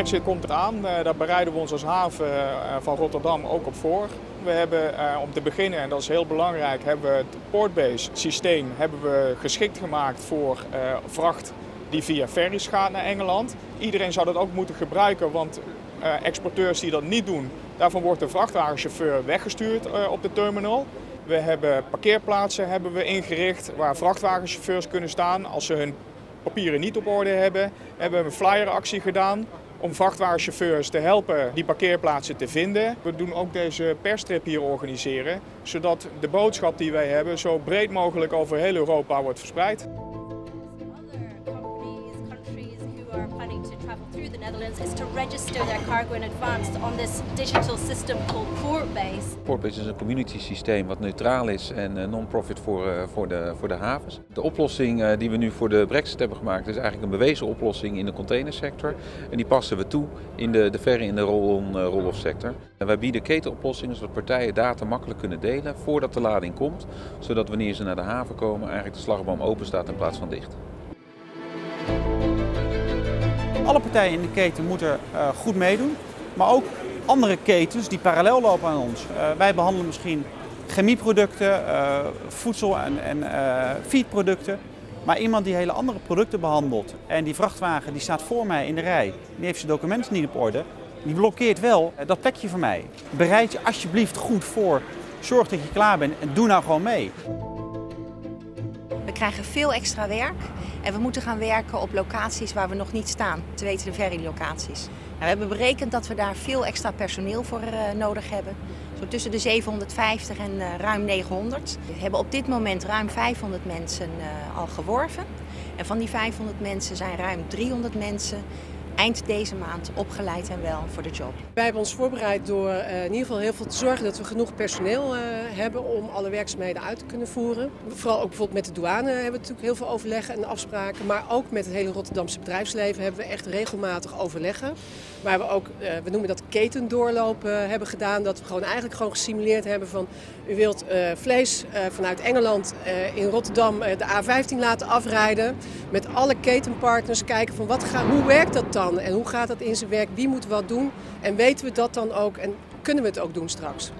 Brexit komt eraan, daar bereiden we ons als haven van Rotterdam ook op voor. We hebben om te beginnen, en dat is heel belangrijk, hebben we het portbase systeem geschikt gemaakt voor vracht die via ferries gaat naar Engeland. Iedereen zou dat ook moeten gebruiken, want exporteurs die dat niet doen, daarvan wordt de vrachtwagenchauffeur weggestuurd op de terminal. We hebben parkeerplaatsen ingericht waar vrachtwagenchauffeurs kunnen staan als ze hun papieren niet op orde hebben. We hebben een flyeractie gedaan om vrachtwagenchauffeurs te helpen die parkeerplaatsen te vinden. We doen ook deze perstrip hier organiseren, zodat de boodschap die wij hebben zo breed mogelijk over heel Europa wordt verspreid. Is to register their cargo in advance on this digital system called Portbase. Portbase is een community systeem wat neutraal is en non-profit voor de havens. De oplossing die we nu voor de Brexit hebben gemaakt is eigenlijk een bewezen oplossing in de containersector. En die passen we toe in de ferry- en de roll-off sector. En wij bieden ketenoplossingen zodat partijen data makkelijk kunnen delen voordat de lading komt. Zodat wanneer ze naar de haven komen eigenlijk de slagboom open staat in plaats van dicht. Alle partijen in de keten moeten goed meedoen, maar ook andere ketens die parallel lopen aan ons. Wij behandelen misschien chemieproducten, voedsel en feedproducten, maar iemand die hele andere producten behandelt en die vrachtwagen die staat voor mij in de rij, die heeft zijn documenten niet op orde, die blokkeert wel dat plekje voor mij. Bereid je alsjeblieft goed voor, zorg dat je klaar bent en doe nou gewoon mee. We krijgen veel extra werk en we moeten gaan werken op locaties waar we nog niet staan, te weten de ferrylocaties. We hebben berekend dat we daar veel extra personeel voor nodig hebben. Zo tussen de 750 en ruim 900. We hebben op dit moment ruim 500 mensen al geworven. En van die 500 mensen zijn ruim 300 mensen eind deze maand opgeleid en wel voor de job. Wij hebben ons voorbereid door in ieder geval heel veel te zorgen dat we genoeg personeel hebben om alle werkzaamheden uit te kunnen voeren. Vooral ook bijvoorbeeld met de douane hebben we natuurlijk heel veel overleggen en afspraken. Maar ook met het hele Rotterdamse bedrijfsleven hebben we echt regelmatig overleggen. Waar we ook, we noemen dat ketendoorloop, hebben gedaan. Dat we gewoon eigenlijk gesimuleerd hebben van u wilt vlees vanuit Engeland in Rotterdam de A15 laten afrijden. Met alle ketenpartners kijken van hoe werkt dat dan? En hoe gaat dat in zijn werk? Wie moet wat doen? En weten we dat dan ook? En kunnen we het ook doen straks?